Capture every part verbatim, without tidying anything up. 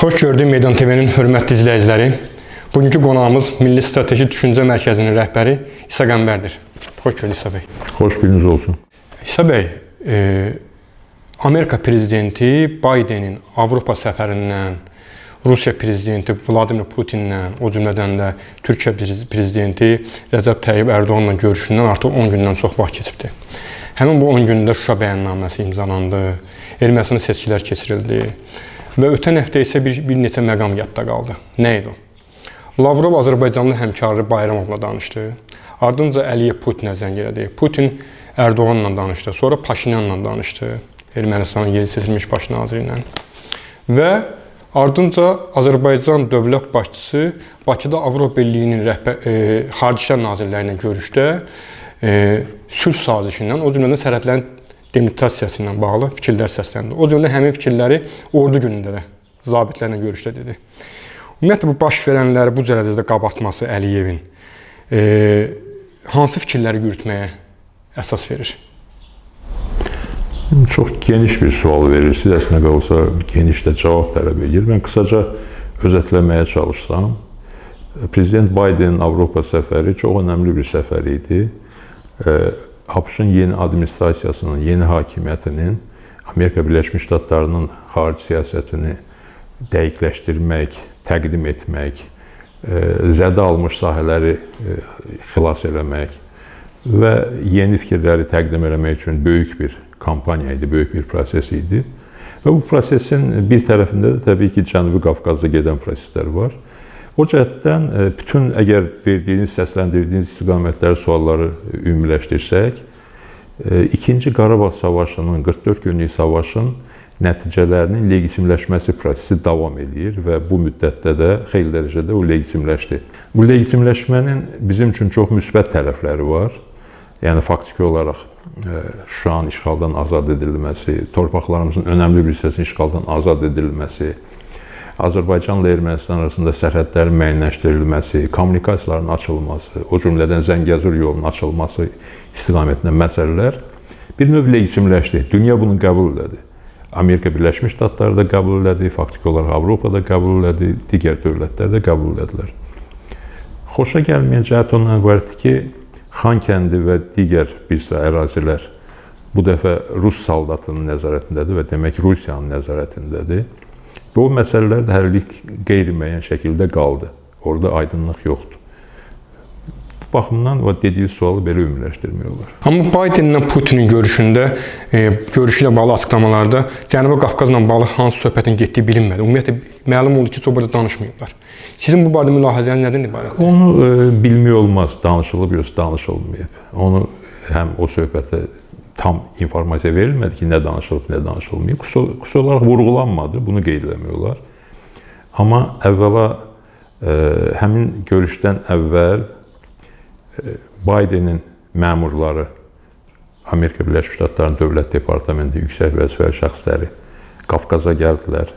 Xoş gördük Meydan T V-nin hörmətli izləyiciləri. Bugünkü qonağımız Milli Strateji Düşüncə Mərkəzinin rəhbəri İsa Qanbərdir. Xoş gördük İsa bəy. Xoş gününüz olsun. İsa bəy, e, Amerika prezidenti Bidenin Avropa səfərindən, Rusiya prezidenti Vladimir Putinlə, o cümlədən də Türkiyə prezidenti Rəcəb Tayyib Ərdoğanla görüşündən artıq on gündən çox vaxt keçibdi. Həmin bu on gündə Şuşa bəyannaməsi imzalandı, Ermənistan seçkilər keçirildi. Və ötən həftə isə bir, bir neçə məqam yadda qaldı. Nə idi o? Lavrov Azərbaycanlı həmkarı Bayramovla danışdı. Ardınca Əliyev Putinə zəng elədi. Putin Erdoğanla danışdı. Sonra Paşinyanla danışdı. Ermənistanın yeni seçilmiş baş naziri ilə. Və ardınca Azərbaycan dövlət başçısı Bakıda Avropa Birliyinin e, xarici işlər nazirləri ilə görüşdə e, sülh sazişindən, o cümlədən sərhədlərin delimitasiyası ilə bağlı fikirlər səsləndi. O cümlə həmin fikirləri ordu günündə də zabitlərlə görüşdə dedi. Ümumiyyətlə, bu baş verənləri bu cərədə qabartması Əliyevin e, hansı fikirləri yürütməyə əsas verir? Çox geniş bir sual verirsiniz. Əslində qalsa geniş də cavab tələb edir. Mən qısaca özetləməyə çalışsam, Prezident Bidenin Avropa səfəri çox önəmli bir səfər idi. E, ABŞ-ın yeni administrasiyasının, yeni hakimiyyətinin Amerika Birləşmiş Ştatlarının xarici siyasətini dəqiqləşdirmək, təqdim etmək, zədə almış sahələri xilas eləmək və yeni fikirləri təqdim eləmək üçün böyük bir kampaniya idi, böyük bir proses idi. Və bu prosesin bir tərəfində də təbii ki, Cənubi Qafqazda gedən proseslər var. O cəhətdən bütün əgər verdiyiniz, səsləndirdiyiniz istiqamətləri, sualları ümumiləşdirsək, ikinci Qarabağ savaşının, qırx dörd günlük savaşın nəticələrinin legitimləşməsi prosesi davam edir və bu müddətdə də xeyli dərəcədə o legitimləşdi. Bu legitimləşmənin bizim üçün çox müsbət tərəfləri var. Yəni faktiki olaraq Şuşanın işğaldan azad edilməsi, torpaqlarımızın önəmli bir hissəsinin işğaldan azad edilməsi, Azərbaycanla Ermənistan arasında sərhədlərin müəyyənləşdirilməsi, kommunikasiyaların açılması, o cümlədən Zəngəzur yolunun açılması istiqamətində məsələlər bir növ legitimləşdi. Dünya bunu qəbul elədi. Amerika Birləşmiş Ştatları da qəbul elədi, faktiki olaraq Avropa da qəbul elədi, digər dövlətlər də qəbul elədilər. Xoşa gəlməyən cəhət ondan ibarətdir ki, Xan Kəndi və digər bir sıra ərazilər bu dəfə Rus saldatının nəzarətindədir və demək Rusiyanın nəzarətindədir. Və o məsələlər də hələlik qeyri-müəyyən şəkildə qaldı. Orada aydınlıq yoxdur. Bu baxımdan o dediyi sualı belə ümumiləşdirmək olar. Amma Bidenlə Putinin görüşündə, e, görüşü ilə bağlı açıqlamalarda Cənubi Qafqazla bağlı hansı söhbətin getdiyi bilinmədi. Ümumiyyətlə, məlum oldu ki, söhbətdə danışmayıblar. Sizin bu barədə mülahizəniz nədən ibarətdir? Onu e, bilmək olmaz, danışılıb yoxsa danışılmayıb. Onu həm o söhbətə tam informasiya verilmədi ki, nə danışılıb, nə danışılmayıb. Xüsusi olaraq vurğulanmadı, bunu qeyd eləmək olar. Amma əvvəla, e, həmin görüşdən əvvəl e, Bidenin məmurları, Amerika Birləşmiş Ştatlarının Dövlət Departamenti yüksək vəzifəli şəxsləri Qafqaza gəldilər.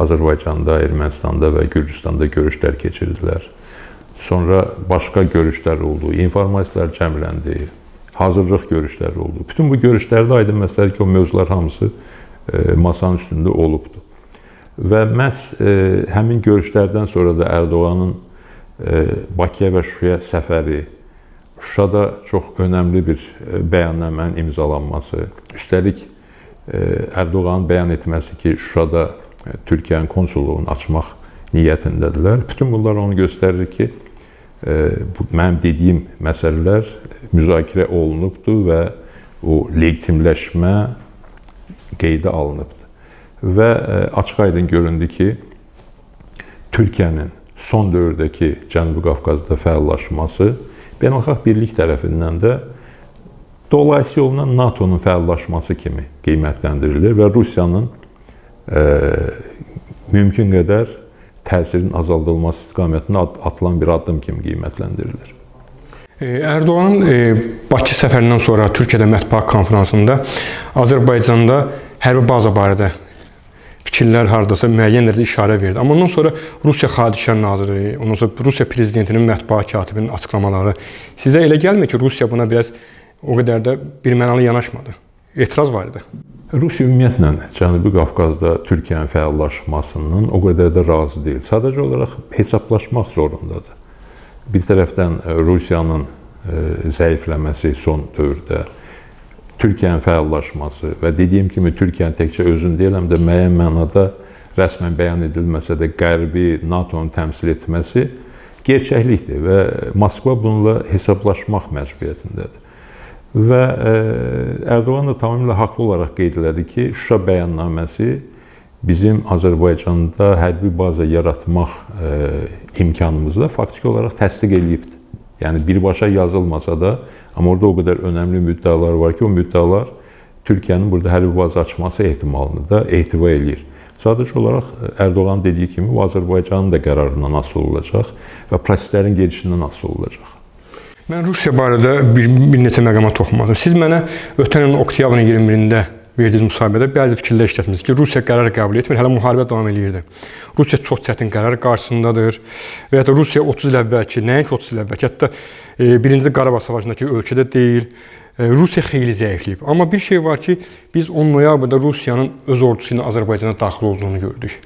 Azərbaycanda, Ermənistanda və Gürcistanda görüşlər keçirdilər. Sonra başqa görüşlər oldu, informasiyalar cəmləndi. Hazırlıq görüşləri oldu. Bütün bu görüşlərdə aydın məsələdir ki, o mövzular hamısı e, masanın üstündə olubdur. Və məhz e, həmin görüşlərdən sonra da Erdoğanın e, Bakıya və Şuşaya səfəri, Şuşada çox önəmli bir bəyannamənin imzalanması, üstəlik e, Erdoğanın bəyan etməsi ki, Şuşada e, Türkiyənin konsulluğunu açmaq niyyətindədirlər. Bütün bunlar onu göstərir ki, bu mənim dediyim məsələlər müzakirə olunubdu və o legitimləşmə qeydə alınıbdı. Və açıq-aydın göründü ki, Türkiyənin son dövrdəki Cənubi Qafqazda fəallaşması beynəlxalq birlik tərəfindən də dolayısı yoluna NATOnun fəallaşması kimi qiymətləndirilir və Rusiyanın e, mümkün qədər təsirin azaldılması istiqamətində atılan bir addım kimi qiymətləndirilir. Erdoğanın e, Bakı səfərindən sonra Türkiyədə mətbuat konferansında Azərbaycanda hərbi baza barədə fikirlər hardasa müəyyən dərəcədə işarə verdi. Amma ondan sonra Rusiya Xarici İşlər Naziri, ondan sonra Rusiya prezidentinin mətbuat katibinin açıqlamaları. Sizə elə gəlmir ki, Rusiya buna biraz o qədər də birmənalı yanaşmadı? Etiraz var idi. Rusiya ümumiyyətlə Cənubi Qafqazda Türkiyənin fəallaşmasından o qədər də razı deyil. Sadəcə olaraq hesablaşmaq zorundadır. Bir tərəfdən Rusiyanın zəifləməsi son dövrdə, Türkiyənin fəallaşması və dediyim kimi Türkiyənin təkcə özün deyil, həm də müəyyən mənada rəsmən bəyan edilməsə də Qərbi, NATO-nun təmsil etməsi gerçəklikdir və Moskva bununla hesablaşmaq məcburiyyətindədir. Və Erdoğan da tamamilə haqlı olaraq qeyd elədi ki, Şuşa bəyannaməsi bizim Azərbaycanda hərbi baza yaratmaq imkanımızı da faktiki olaraq təsdiq edibdir. Yəni birbaşa yazılmasa da, amma orada o qədər önəmli müddəalar var ki, o müddəalar Türkiyənin burada hərbi baza açması ehtimalını da ehtiva eləyir. Sadəcə olaraq Erdoğan dediyi kimi, bu Azərbaycanın da qərarından asılı olacaq və proseslərin gedişindən asılı olacaq. Mən Rusiya barədə bir, bir neçə məqama toxunmadım. Siz mənə ötən ilin oktyabrın iyirmi birində verdiğiniz müsahibədə bəzi fikirlər işlətmişsiniz ki, Rusiya qərar qəbul etmir, hələ müharibə davam edirdi. Rusiya çox çətin qərar qarşısındadır və ya da Rusiya otuz il əvvəlki, nəinki otuz il əvvəlki, hətta birinci Qarabağ savaşındakı ölkədə deyil. Rusiya xeyli zəifləyib. Amma bir şey var ki, biz on noyabrda Rusiyanın öz ordusu ilə Azərbaycana daxil olduğunu gördük.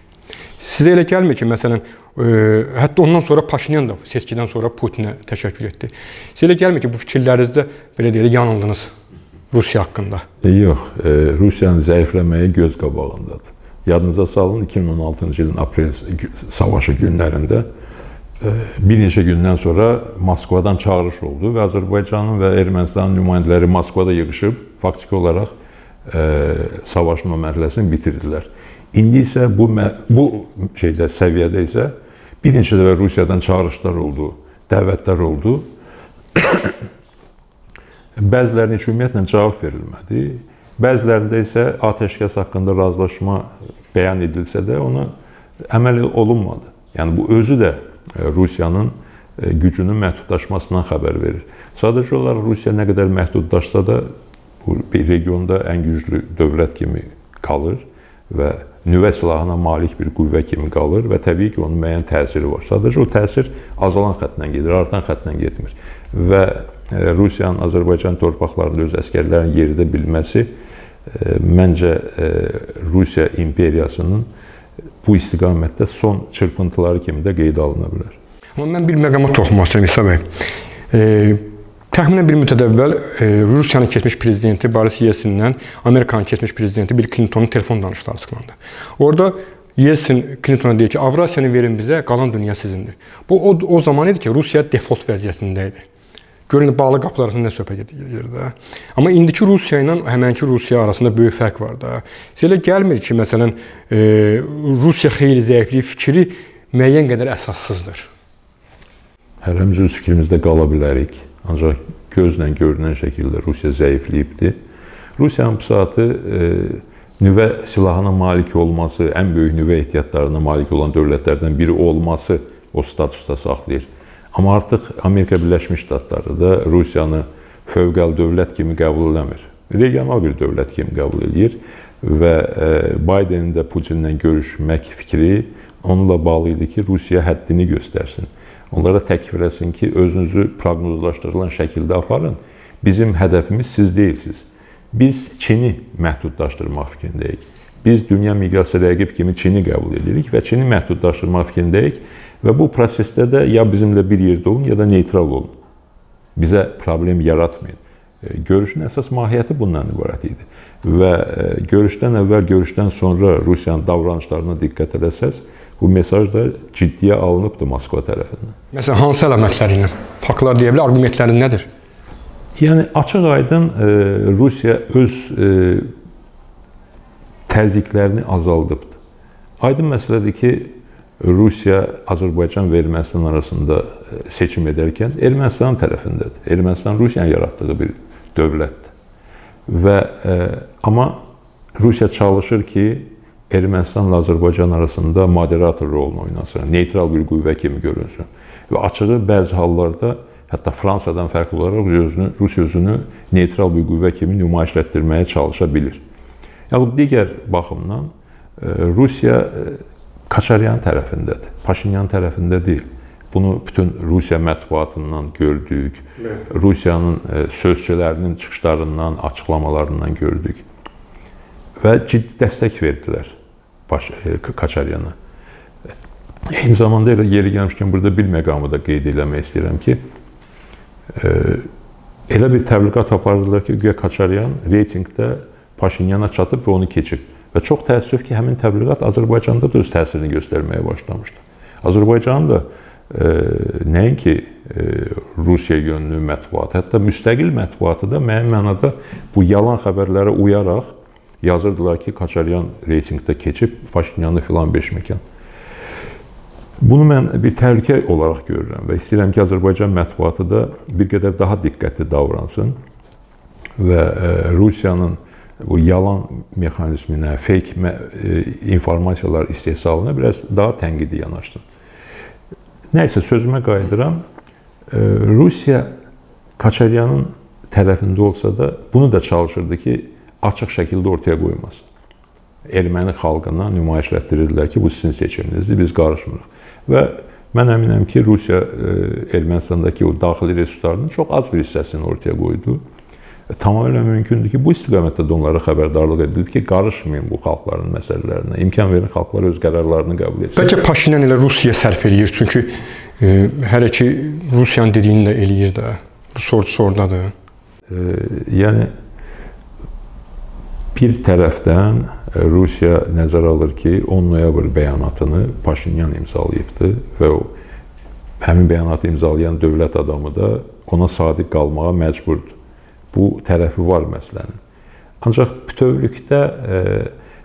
Sizə elə gəlmir ki, məsələn, hətta ondan sonra Paşinyan da seçkidən sonra Putinə təşəkkür etdi. Sizə elə gəlmir ki, bu fikirlərinizdə belə deyək, yanıldınız Rusiya haqqında? Yox, Rusiyanın zəifləməyi göz qabağındadır. Yadınıza salın, iki min on altıncı ilin aprel savaşı günlərində bir neçə gündən sonra Moskvadan çağırış oldu və Azərbaycanın və Ermənistanın nümayəndələri Moskvada yığışıb faktiki olaraq savaşma mərhələsini bitirdilər. İndi isə bu, bu şeydə, səviyyədə isə bir neçə dəfə Rusiyadan çağırışlar oldu, dəvətlər oldu. Bəzilərinə heç ümumiyyətlə cavab verilmədi, bəzilərində isə atəşkəs haqqında razılaşma bəyan edilsə də ona əməl olunmadı. Yəni bu özü də Rusiyanın gücünün məhdudlaşmasından xəbər verir. Sadəcə olaraq Rusiya nə qədər məhdudlaşsa da bu regionda ən güclü dövlət kimi qalır və nüvə silahına malik bir qüvvə kimi qalır və təbii ki onun müəyyən təsiri var. Sadəcə o təsir azalan xətdən gedir, artan xətdən getmir. Və Rusiyanın Azərbaycan torpaqlarında öz əskərlərin yeridə bilməsi məncə Rusiya imperiyasının bu istiqamətdə son çırpıntıları kimi də qeydə alına bilər. Amma mən bir məqama toxunmaq istəyirəm İsa bəy. E, təxminən bir müddət əvvəl e, Rusiyanın keçmiş prezidenti Boris Yeltsindən Amerikanın keçmiş prezidenti Bill Clinton'un telefon danışıqları açıqlandı. Orada Yeltsin Clinton'a deyir ki, Avrasiyanı verin bizə, qalan dünya sizindir. Bu o, o zaman idi ki, Rusiya default vəziyyətində idi. Görün, bağlı qapılar arasında nə söhbət edir də. Amma indiki Rusiya ilə həmənki Rusiya arasında böyük fərq var da. Sizə elə gəlmir ki, məsələn, e, Rusiya xeyli zəifliyi fikri müəyyən qədər əsassızdır. Hərəmiz öz fikrimizdə qala bilərik. Ancaq gözlə görünən şəkildə Rusiya zəifliyibdir. Rusiyanın bu saatı e, nüvə silahına malik olması, ən böyük nüvə ehtiyatlarına malik olan dövlətlərdən biri olması o statusda saxlayır. Amma artıq Amerika Birləşmiş Ştatları da Rusiyanı fövqəl dövlət kimi qəbul eləmir. Regional bir dövlət kimi qəbul eləyir və Bidenin də Putinlə görüşmək fikri onunla bağlı idi ki, Rusiya həddini göstərsin. Onlara təklif eləsin ki, özünüzü proqnozlaşdırılan şəkildə aparın. Bizim hədəfimiz siz deyilsiniz. Biz Çini məhdudlaşdırmaq fikrindəyik. Biz dünya miqyaslı rəqib kimi Çini qəbul edirik və Çini məhdudlaşdırmaq fikrindəyik və bu prosesdə də ya bizimlə bir yerdə olun, ya da neytral olun. Bizə problem yaratmayın. Görüşün əsas mahiyyəti bundan ibarət idi. Və görüşdən əvvəl, görüşdən sonra Rusiyanın davranışlarına diqqət eləsəz, bu mesaj da ciddiyə alınıbdır Moskva tərəfindən. Məsələn, hansı əlamətləri ilə? Faktlar deyə bilər, arqumentləri nədir? Yəni, açıq aydın Rusiya öz təzyiqlərini azaldıbdır. Aydın məsələdir ki, Rusiya, Azərbaycan və Ermənistan arasında seçim edərkən Ermənistan tərəfindədir. Ermənistan Rusiyanın yaratdığı bir dövlətdir. Və, e, amma Rusiya çalışır ki, Ermənistanla Azərbaycan arasında moderator rolunu oynasın, neytral bir qüvvə kimi görünsün. Və açığı bəzi hallarda, hətta Fransadan fərqli olaraq özünü, Rusiya özünü neytral bir qüvvə kimi nümayiş etdirməyə çalışa bilir. Yaxud digər baxımdan Rusiya Koçaryan tərəfindədir, Paşinyan tərəfində deyil. Bunu bütün Rusiya mətbuatından gördük, Rusiyanın sözçülərinin çıxışlarından, açıqlamalarından gördük. və ciddi dəstək verdilər Koçaryana. Eyni zamanda elə yeri gəlmişkən burada bir məqamı da qeyd eləmək istəyirəm ki, elə bir təbliğat apardılar ki, güya Koçaryan reytingdə Paşinyana çatıb və onu keçib. Və çox təəssüf ki, həmin təbliğat Azərbaycanda da öz təsirini göstərməyə başlamışdı. Azərbaycan da e, nəinki e, Rusiya yönlü mətbuat, hətta müstəqil mətbuatı da mənim mənada bu yalan xəbərlərə uyaraq yazırdılar ki, Koçaryan reytingdə keçib, Paşinyanı filan beş məkən. Bunu mən bir təhlükə olaraq görürəm və istəyirəm ki, Azərbaycan mətbuatı da bir qədər daha diqqətli davransın və e, Rusiyanın bu yalan mexanizminə, fake informasiyalar istehsalına biraz daha tənqidi yanaşdım. Nəysə, sözümə qayıdıram. Rusiya Koçaryanın tərəfində olsa da bunu da çalışırdı ki, açıq şəkildə ortaya qoymasın. Erməni xalqına nümayiş etdirirlər ki, bu sizin seçiminizdir, biz qarışmırıq. Və mən əminəm ki, Rusiya Ermənistandakı o daxili resurslarının çox az bir hissəsini ortaya qoydu. Tamamilə mümkündür ki, bu istiqamətdə də onlara xəbərdarlıq edilib ki, qarışmayın bu xalqların məsələlərinə, imkan verin xalqlar öz qərarlarını qəbul etsin. Bəlkə Paşinyan elə Rusiya sərf eləyir, çünki e, hələ ki Rusiyanın dediyini də eləyir də, bu sorcusu oradadır. E, yəni, bir tərəfdən Rusiya nəzər alır ki, on noyabr bəyanatını Paşinyan imzalayıbdır və o, həmin bəyanatı imzalayan dövlət adamı da ona sadiq qalmağa məcburdur. Bu tərəfi var məsələnin. Ancaq bütövlükdə e,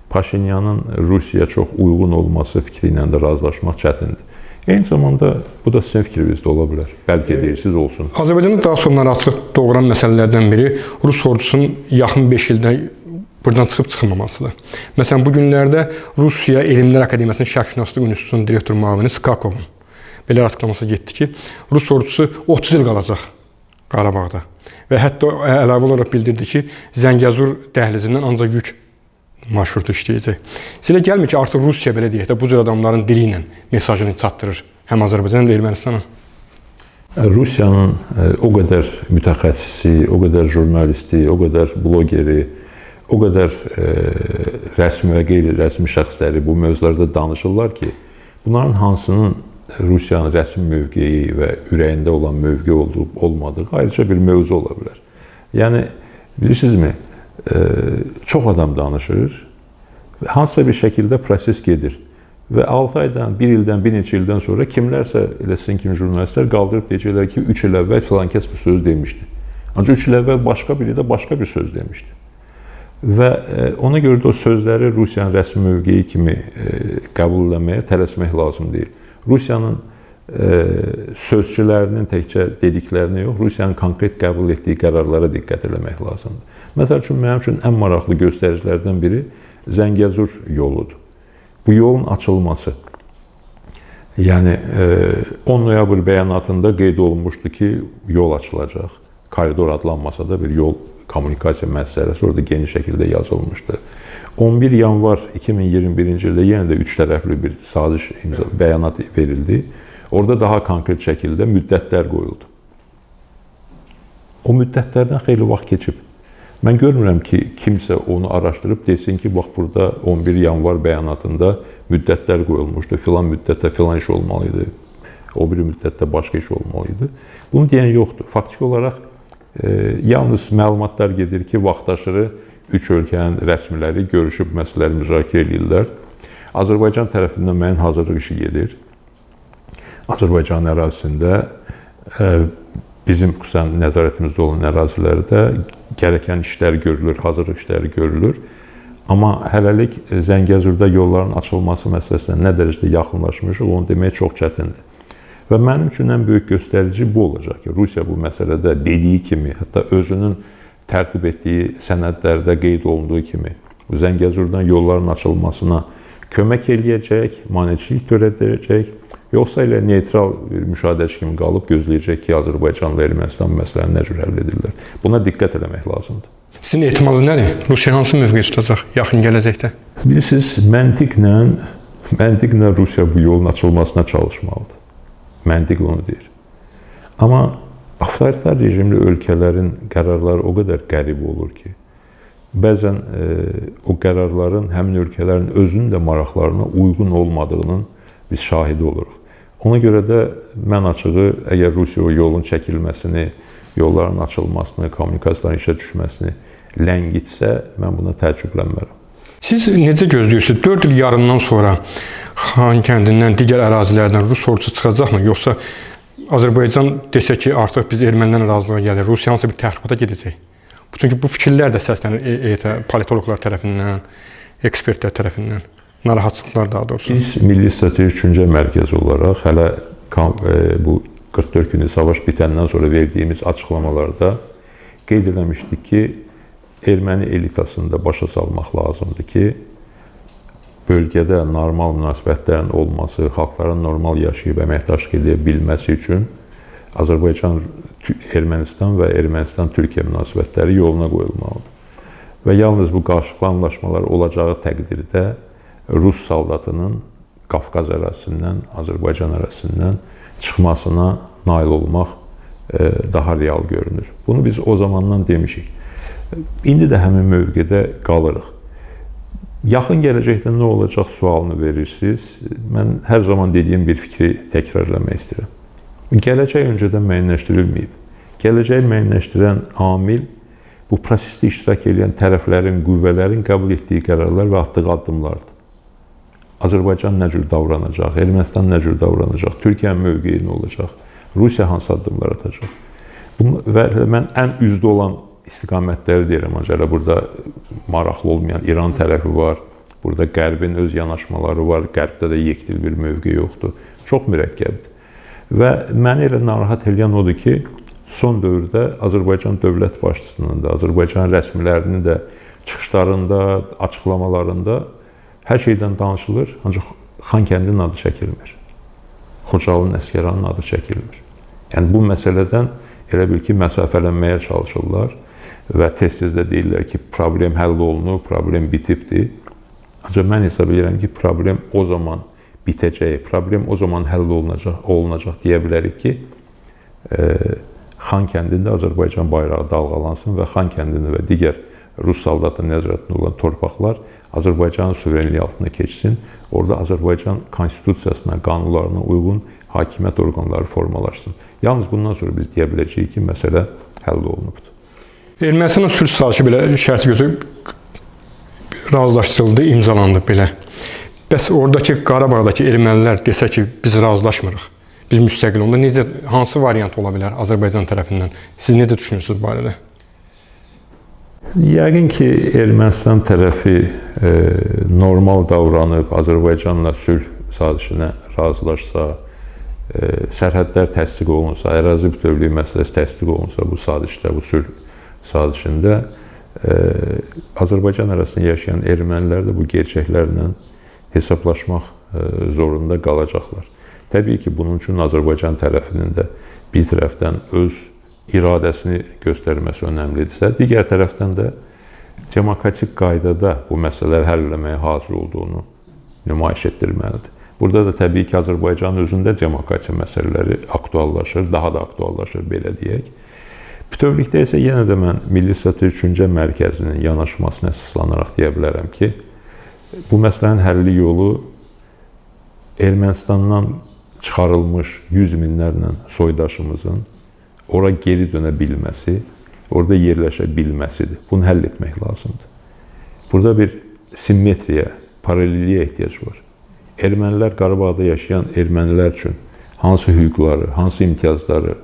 Paşinyanın Rusiyaya çox uyğun olması fikri ilə də razılaşmaq çətindir. Eyni zamanda bu da sizin fikrinizdə ola bilər. Bəlkə e, deyirsiniz olsun. Azərbaycanda daha sonra açıq doğuran məsələlərdən biri Rus ordusunun yaxın beş ildə buradan çıxıb çıxmamasıdır. Məsələn, bu günlərdə Rusiya Elimlər Akademiyasının Şahşinaslı institutunun direktor müavini Skakovun belə açıqlaması getdi ki, Rus ordusu otuz il qalacaq Qarabağda. Və hətta əlavə olaraq bildirdi ki, Zəngəzur dəhlizindən ancaq yük marşrutu işləyəcək. Sizə gəlmir ki, artıq Rusiya belə deyək də bu cür adamların dili ilə mesajını çatdırır həm Azərbaycan həm də Ermənistana. Rusiyanın o qədər mütəxəssisi, o qədər jurnalisti, o qədər blogeri, o qədər e, rəsmi və qeyri-rəsmi şəxsləri bu mövzularda danışırlar ki, bunların hansının Rusiyanın rəsmi mövqeyi və ürəyində olan mövqe olub olmadığı ayrıca bir mövzu ola bilər. Yəni, bilirsinizmi, e, çox adam danışır, hansısa bir şəkildə proses gedir və altı aydan, bir ildən, bir neçə ildən sonra kimlərsə, elə sizin kimi jurnalistlər qaldırıb deyəcəklər ki, üç il əvvəl filan kəs bir söz demişdi. Ancaq üç il əvvəl başqa biri də başqa bir söz demişdi. Və e, ona görə də o sözləri Rusiyanın rəsmi mövqeyi kimi e, qəbul etməyə tələsmək lazım deyil. Rusiyanın e, sözçülərinin təkcə dediklərini yox, Rusiyanın konkret qəbul etdiyi qərarlara diqqət eləmək lazımdır. Məsəl üçün, mənim üçün ən maraqlı göstəricilərdən biri Zəngəzur yoludur. Bu yolun açılması. Yəni, e, on noyabr bəyanatında qeyd olunmuşdu ki, yol açılacaq. Koridor adlanmasa da bir yol kommunikasiya məsələsi orada geniş şəkildə yazılmışdı. on bir yanvar iki min iyirmi birinci ildə yenə də üç tərəfli bir saziş imza, bəyanat verildi. Orada daha konkret şəkildə müddətlər qoyuldu. O müddətlərdən xeyli vaxt keçib. Mən görmürəm ki, kimsə onu araşdırıb desin ki, bax burada on bir yanvar bəyanatında müddətlər qoyulmuşdu, filan müddətdə filan iş olmalıydı, o bir müddətdə başqa iş olmalıydı. Bunu deyən yoxdur. Faktik olaraq e, yalnız məlumatlar gedir ki, vaxtaşırı üç ölkənin rəsmiləri görüşüb məsələləri müzakirə edirlər. Azərbaycan tərəfindən mənim hazırlıq işi gedir. Azərbaycan ərazisində bizim xüsusən nəzarətimizdə olan ərazilərdə gərəkən işlər görülür, hazırlıq işləri görülür. Amma hələlik Zəngəzurda yolların açılması məsələsinə nə dərəcədə yaxınlaşmışıq, onu demək çox çətindir. Və mənim üçün ən böyük göstərici bu olacaq ki, Rusiya bu məsələdə dediyi kimi, hətta özünün tərtib etdiyi sənədlərdə qeyd olunduğu kimi Zəngəzurdan yolların açılmasına kömək eləyəcək, maneçilik törədəcək, yoxsa elə neytral bir müşahidəçi kimi qalıb gözləyəcək ki, Azərbaycanla Ermənistan məsələni nə cür həll edirlər. Buna diqqət eləmək lazımdır. Sizin ehtimalınız nədir? Rusiya hansı mövqe tutacaq yaxın gələcəkdə? Bilirsiniz, məntiqlə, məntiqlə Rusiya bu yolun açılmasına çalışmalıdır. Məntiq onu deyir. Amma avtoritar rejimli ölkələrin qərarları o qədər qərib olur ki, Bəzən e, o qərarların həmin ölkələrin özünün də maraqlarına uyğun olmadığının biz şahidi oluruq. Ona görə də mən açığı, əgər Rusiya o yolun çəkilməsini, yolların açılmasını, kommunikasiyaların işə düşməsini ləngitsə, mən buna təəccüblənmərəm. Siz necə gözləyirsiniz? dörd il yarımdan sonra Xan kəndindən, digər ərazilərdən rus ordusu çıxacaqmı? Yoxsa Azərbaycan desə ki, artıq biz ermənilərlə razılığa gəlir, Rusiyansa bir təxribata gedəcək? Çünki bu fikirlər də səslənir politologlar tərəfindən, ekspertlər tərəfindən, narahatçılıqlar daha doğrusu. Biz Milli Strateji Düşüncə Mərkəzi olaraq hələ bu qırx dörd günlük savaş bitəndən sonra verdiyimiz açıqlamalarda qeyd eləmişdik ki, erməni elitasını da başa salmaq lazımdır ki, bölgədə normal münasibətlərin olması, xalqların normal yaşayıb əməkdaşlıq edə bilməsi üçün Azərbaycan, Ermənistan və Ermənistan-Türkiyə münasibətləri yoluna qoyulmalıdır. Və yalnız bu qarşılıqlı anlaşmalar olacağı təqdirdə Rus saldatının Qafqaz ərazisindən, Azərbaycan ərazisindən çıxmasına nail olmaq daha real görünür. Bunu biz o zamandan demişik. İndi də həmin mövqedə qalırıq. Yaxın gələcəkdə nə olacaq sualını verirsiniz. Mən hər zaman dediyim bir fikri təkrarlamaq istəyirəm. Gələcək öncədən müəyyənləşdirilməyib. Gələcəyi müəyyənləşdirən amil bu prosesdə iştirak edən tərəflərin, qüvvələrin qəbul etdiyi qərarlar və atdığı addımlardır. Azərbaycan nə cür davranacaq, Ermənistan nə cür davranacaq, Türkiyənin mövqeyi nə olacaq, Rusiya hansı addımlar atacaq. Bunu, və mən ən üzdə olan istiqamətləri deyirəm, ancaq burada maraqlı olmayan İran tərəfi var, burada Qərbin öz yanaşmaları var, Qərbdə də yekdil bir mövqe yoxdur. Çox mürəkkəbdir. Və məni elə narahat eləyən odur ki, son dövrdə Azərbaycan dövlət başçısının da, Azərbaycan rəsmilərinin də çıxışlarında, açıqlamalarında hər şeydən danışılır, ancaq Xankəndinin adı çəkilmir. Xuncalinin, Əskəranın adı çəkilmir. Yəni bu məsələdən elə bil ki, məsafələnməyə çalışırlar və tez-tez də deyirlər ki, problem həll olunur, problem bitibdir. Ancaq mən hesab edirəm ki, problem o zaman bitəcək, problem o zaman həll olunacaq, olunacaq deyə bilərik ki, e, Xan kəndində Azərbaycan bayrağı dalğalansın və Xan kəndini və digər Rus saldatının nəzarətində olan torpaqlar Azərbaycanın suverenliyi altına keçsin. Orada Azərbaycan konstitusiyasına, qanunlarına uyğun hakimiyyət orqanları formalaşsın. Yalnız bundan sonra biz deyə biləcəyik ki, məsələ həll olunubdur. Ermənistanın sülh sazişi belə şərti gözü razılaşdırıldı, imzalandı belə. Bəs oradakı Qarabağdakı ermənilər desə ki, biz razılaşmırıq, biz müstəqil onda necə, hansı variant ola bilər Azərbaycan tərəfindən? Siz necə düşünürsünüz barədə? Yəqin ki, Ermənistan tərəfi e, normal davranıb Azərbaycanla sülh sazişinə razılaşsa, e, sərhədlər təsdiq olunsa, ərazi bütövlüyü məsələsi təsdiq olunsa bu sazişdə, bu sülh sazişində e, Azərbaycan arasında yaşayan ermənilər də bu gerçəklərlə hesablaşmaq zorunda qalacaqlar. Təbii ki, bunun üçün Azərbaycan tərəfinin də bir tərəfdən öz iradəsini göstərməsi önəmlidirsə, digər tərəfdən də demokratik qaydada bu məsələləri həll etməyə hazır olduğunu nümayiş etdirməlidir. Burada da təbii ki, Azərbaycanın özündə demokratik məsələləri aktuallaşır, daha da aktuallaşır, belə deyək. Bütövlükdə isə yenə də mən Milli Strateji Düşüncə Mərkəzinin yanaşmasına əsaslanaraq deyə bilərəm ki, bu məsələnin həlli yolu Ermənistandan çıxarılmış yüz minlərlə soydaşımızın ora geri dönə bilməsi, orada yerləşə bilməsidir. Bunu həll etmək lazımdır. Burada bir simmetriya, paralelliyə ehtiyac var. Ermənilər Qarabağda yaşayan ermənilər üçün hansı hüquqları, hansı imtiyazları,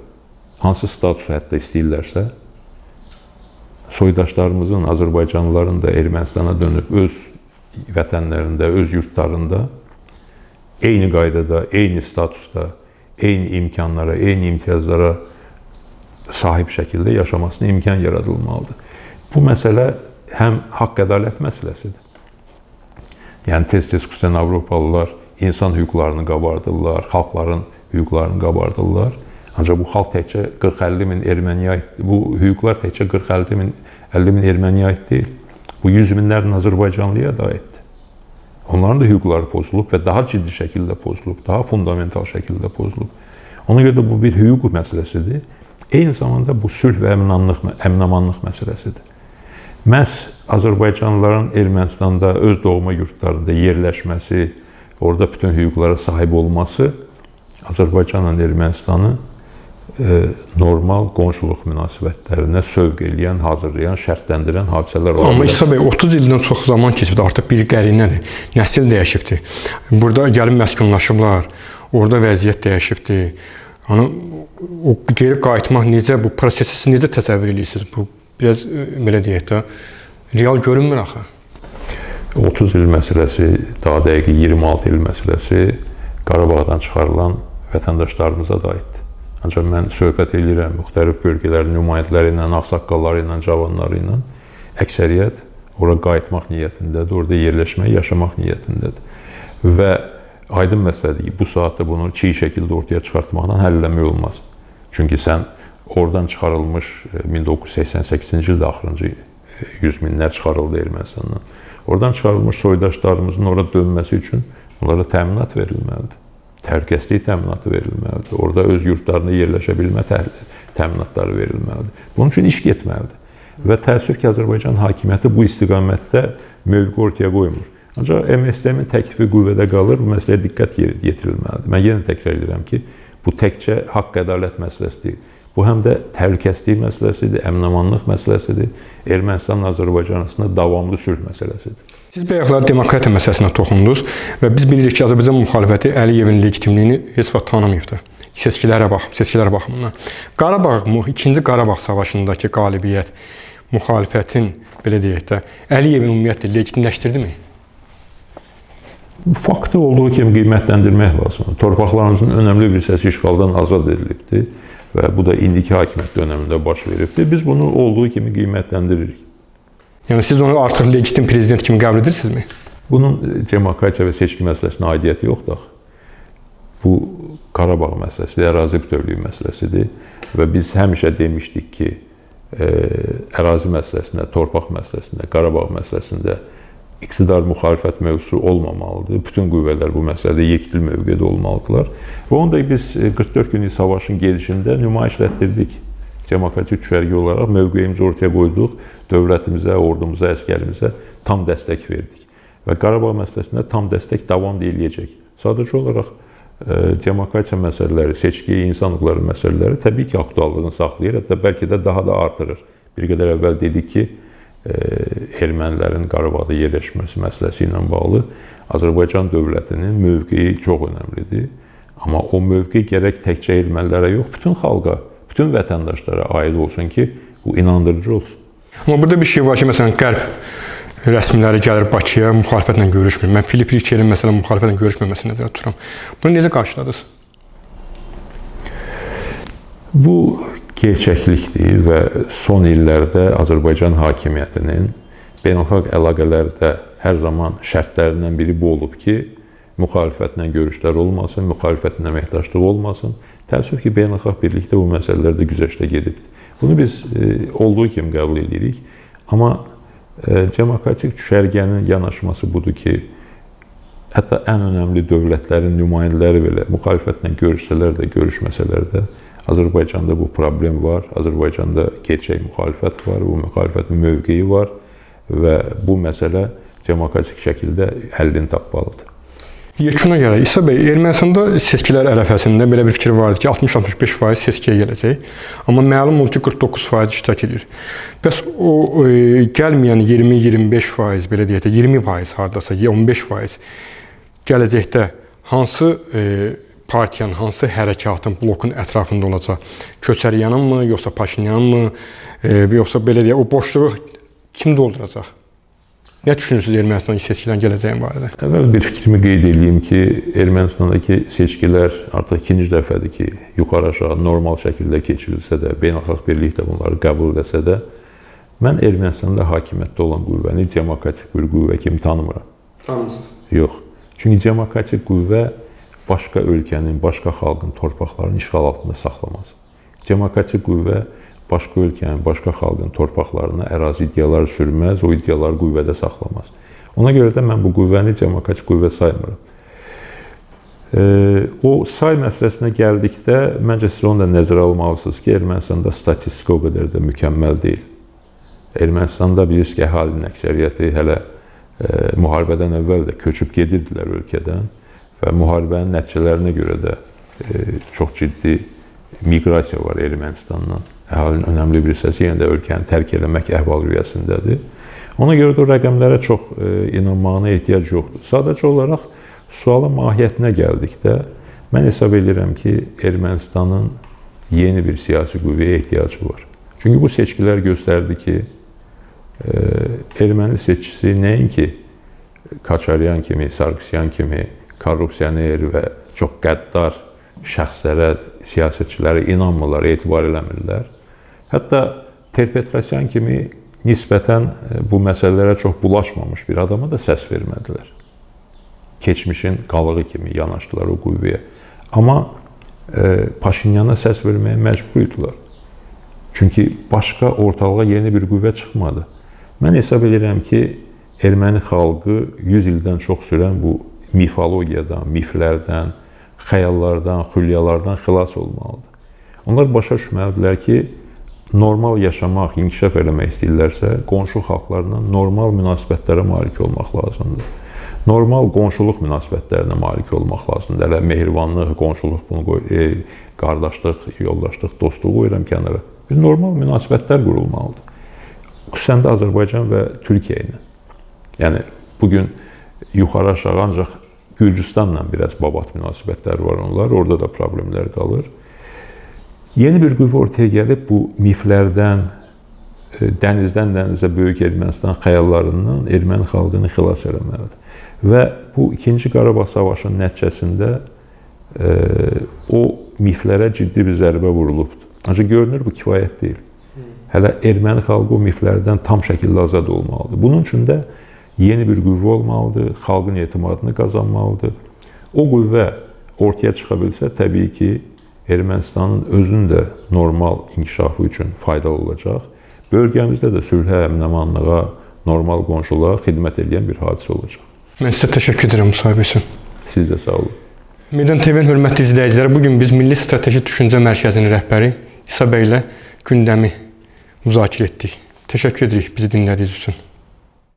hansı statusu hətta istəyirlərsə, soydaşlarımızın, Azərbaycanlıların da Ermənistana dönüb öz vətənlərində, öz yurtlarında eyni qaydada, eyni statusda, eyni imkanlara, eyni imtiyazlara sahib şəkildə yaşamasına imkan yaradılmalıdır. Bu məsələ həm haqq-ədalət məsələsidir. Yəni tez-tez xüsusən Avropalılar insan hüquqlarını qabardırlar, xalqların hüquqlarını qabardırlar. Ancaq bu xalq təkcə qırx əlli min erməniyə aid, bu hüquqlar təkcə qırx əlli min erməniyə aid deyil. Bu yüz minlərlə Azərbaycanlıya da aiddir. Onların da hüquqları pozulub və daha ciddi şəkildə pozulub, daha fundamental şəkildə pozulub. Ona görə də bu bir hüquq məsələsidir. Eyni zamanda bu sülh və əminamanlıq, əminamanlıq məsələsidir. Məhz Azərbaycanlıların Ermənistanda, öz doğma yurtlarında yerləşməsi, orada bütün hüquqlara sahib olması Azərbaycanla Ermənistanı normal qonşuluq münasibətlərinə sövq eləyən, hazırlayan, şərtləndirən hadisələr oldu. Amma İsa bəy, otuz ildən çox zaman keçibdir, artıq bir qərinədir, nəsil dəyişibdir. Burada gəlib məskunlaşıblar, orada vəziyyət dəyişibdir. Ana, o geri qayıtmaq necə, bu prosesi necə təsəvvür edirsiniz? Bu biraz belə deyək də, real görünmür axı. otuz il məsələsi, daha dəqiq iyirmi altı il məsələsi Qarabağdan çıxarılan vətəndaşlarımıza da aiddir. Ancaq mən söhbət edirəm, müxtəlif bölgələrin nümayəndələri ilə, ağsaqqalları ilə, cavanları ilə. Əksəriyyət ora qayıtmaq niyyətindədir, orada yerləşmək, yaşamaq niyyətindədir. Və aydın məsələdir ki, bu saatda bunu çiğ şəkildə ortaya çıxartmaqla həlləmək olmaz. Çünki sən oradan çıxarılmış min doqquz yüz səksən səkkizinci ildə axırıncı yüz minlər çıxarıldı Ermənistandan. Oradan çıxarılmış soydaşlarımızın orada dönməsi üçün onlara təminat verilməlidir. Təhlükəsizlik təminatı verilməlidir. Orada öz yurtlarında yerləşə bilmə təminatları verilməlidir. Bunun üçün iş getməlidir. Və təəssüf ki, Azərbaycan hakimiyyəti bu istiqamətdə mövqe ortaya qoymur. Ancaq M S D M-in təklifi qüvvədə qalır, bu məsələyə diqqət yetirilməlidir. Mən yenə təkrar edirəm ki, bu təkcə haqq-ədalət məsələsi deyil. Bu həm də təhlükəsizlik məsələsidir, əmin-amanlıq məsələsidir, Ermənistanla Azərbaycan arasında davamlı sülh məsələsidir. Siz bayaqlar demokratiya məsələsinə toxundunuz və biz bilirik ki, Azərbaycan müxalifəti Əliyevin legitimliyini heç vaxt tanımayıbdır. Seçkilərə bax, seçkilər baxımından. Qarabağ, ikinci Qarabağ savaşındakı qalibiyyət müxalifətin, belə deyək də, Əliyevin ümumiyyətlə legitimləşdirdi mi? Faktı olduğu kimi qiymətləndirmək lazımdır. Torpaqlarımızın önəmli bir hissəsi işğaldan azad edilibdir və bu da indiki hakimiyyət dönəmində baş veribdir. Biz bunu olduğu kimi qiymətləndirik. Yəni siz onu artıq legitim prezident kimi qəbul edirsinizmi? Bunun demokratiya və seçki məsələsinə aidiyyəti yoxdur. Bu Qarabağ məsələsidir, ərazi bütövlüyü məsələsidir və biz həmişə demişdik ki, ərazi məsələsində, torpaq məsələsində, Qarabağ məsələsində iqtidar müxalifət mövzusu olmamalıdır. Bütün qüvvələr bu məsələdə yekdil mövqedə olmalıdırlar. Və onu da biz qırx dörd günlük savaşın gedişində nümayişlətdirdik. Demokratik düşərgə olaraq mövqeyimizi ortaya qoyduq, dövlətimizə, ordumuza, əskərimizə tam dəstək verdik. Və Qarabağ məsələsində tam dəstək davam ediləcək. Sadəcə olaraq demokratiya məsələləri, seçki, insan hüquqları məsələləri təbii ki, aktuallığını saxlayır, hətta bəlkə də daha da artırır. Bir qədər əvvəl dedik ki, ermənilərin Qarabağda yerləşməsi məsələsi ilə bağlı Azərbaycan dövlətinin mövqeyi çox önəmlidir. Amma o mövqe gərək təkcə ermənilərə yox, bütün xalqa, bütün vətəndaşlara aid olsun ki, bu inandırıcı olsun. Amma burada bir şey var ki, məsələn, Qərb rəsmiləri gəlir Bakıya, müxalifətlə görüşmür. Mən Filip Rikçeyin, məsələn, müxalifətlə görüşməməsini nəzərə tuturam. Bunu necə qarşıladınız? Bu gerçəklikdir və son illərdə Azərbaycan hakimiyyətinin beynəlxalq əlaqələrdə hər zaman şərtlərindən biri bu olub ki, müxalifətlə görüşlər olmasın, müxalifətlə əməkdaşlıq olmasın. Təəssüf ki, beynəlxalq birlikdə bu məsələlər də güzəştə gedibdir. Bunu biz e, olduğu kimi qəbul edirik. Amma e, demokratik düşərgənin yanaşması budur ki, hətta ən önəmli dövlətlərin nümayəndələri belə müxalifətlə görüşsələr də, görüşməsələr də Azərbaycanda bu problem var, Azərbaycanda gerçək müxalifət var, bu müxalifətin mövqeyi var və bu məsələ demokratik şəkildə həllini tapmalıdır. Yekuna görə, İsa bəy, Ermənistanda seçkilər ərəfəsində belə bir fikir vardı ki, altmış altmış beş faiz seçkiyə gələcək, amma məlum oldu ki, qırx doqquz faiz iştirak edir. Bəs o e, gəlməyən iyirmi iyirmi beş faiz, belə deyək də, iyirmi faiz hardasa, on beş faiz gələcəkdə hansı e, partiyanın, hansı hərəkatın, blokun ətrafında olacaq? Koçaryanın mı, yoxsa Paşinyan mı, e, yoxsa belə deyək, o boşluğu kim dolduracaq? Nə düşünürsünüz Ermənistanın seçkilərin gələcəyi barədə? Əvvəl bir fikrimi qeyd edeyim ki, Ermənistandakı seçkilər artıq ikinci dəfədir ki, yuxarı-aşağı normal şəkildə keçirilsə də, beynəlxalq birlik də bunları qəbul edəsə də, mən Ermənistanda hakimiyyətdə olan qüvvəni demokratik bir qüvvə kimi tanımıram. Tanımsınız? Yox. Çünki demokratik qüvvə başqa ölkənin, başqa xalqın torpaqlarını işğal altında saxlamaz. Demokratik qüvvə başqa ölkənin, başqa xalqın torpaqlarına ərazi iddiaları sürməz, o iddiaları qüvvədə saxlamaz. Ona görə də mən bu qüvvəni demokratik qüvvə saymıram. E, o say məsələsinə gəldikdə, məncə siz onu da nəzərə almalısınız ki, Ermənistanda statistika o qədər də mükəmməl deyil. Ermənistanda bilirsiniz ki, əhalinin əksəriyyəti hələ e, müharibədən əvvəl də köçüb gedirdilər ölkədən və müharibənin nəticələrinə görə də e, çox ciddi miqrasiya var Ermənistandan. Əhalinin önəmli bir hissəsi yenə də ölkəni tərk eləmək əhval-ruhiyyəsindədir. Ona görə də o rəqəmlərə çox e, inanmağına ehtiyac yoxdur. Sadəcə olaraq sualın mahiyyətinə gəldikdə, mən hesab edirəm ki, Ermənistanın yeni bir siyasi qüvvəyə ehtiyacı var. Çünki bu seçkilər göstərdi ki, Ee, erməni seçicisi nəinki Koçaryan kimi, Sarkisyan kimi korrupsioner və çox qəddar şəxslərə, siyasetçilərə inanmırlar, etibar eləmirlər. Hətta Terpetrasyan kimi nisbətən bu məsələlərə çox bulaşmamış bir adama da səs vermədilər. Keçmişin qalığı kimi yanaşdılar o qüvvəyə. Amma e, Paşinyana səs verməyə məcburdular. Çünki başqa ortalığa yeni bir qüvvə çıxmadı. Mən hesab edirəm ki, erməni xalqı yüz ildən çox sürən bu mifologiyadan, miflərdən, xəyallardan, xülyalardan xilas olmalıdır. Onlar başa düşməlidirlər ki, normal yaşamaq, inkişaf eləmək istəyirlərsə, qonşu xalqlarla normal münasibətlərə malik olmaq lazımdır. Normal qonşuluq münasibətlərinə malik olmaq lazımdır. Elə mehribanlıq, qonşuluq, bunu qoy, e, qardaşlıq, yoldaşlıq, dostluğu qoyuram kənara. Bir normal münasibətlər qurulmalıdır. Xüsusən də Azərbaycan və Türkiyə ilə. Yəni, bugün yuxarı aşağı ancaq Gürcistanla biraz babat münasibətlər var onlar, orada da problemlər qalır. Yeni bir qüvvə ortaya gəlib bu miflərdən, dənizdən dənizə Böyük Ermənistan xəyallarından erməni xalqını xilas eləməlidir. Və bu ikinci Qarabağ savaşının nəticəsində e, o miflərə ciddi bir zərbə vurulubdur. Ancaq görünür, bu kifayət deyil. Hələ erməni xalqı o miflərdən tam şəkildə azad olmalıdır. Bunun üçün də yeni bir qüvvə olmalıdır, xalqın etimadını qazanmalıdır. O qüvvə ortaya çıxa bilsə, təbii ki, Ermənistanın özünün də normal inkişafı üçün faydalı olacaq. Bölgəmizdə də sülhə, əmin-amanlığa, normal qonşuluğa xidmət edən bir hadisə olacaq. Mən sizə təşəkkür edirəm müsahibə üçün. Siz də sağ olun. Meydan T V-nin hörmətli izləyiciləri, bugün biz Milli Strateji Düşüncə Mərkəzinin rəhbəri İsa bəy ilə gündəmi müzakirə etdik. Təşəkkür edirik bizi dinlədiyiniz üçün.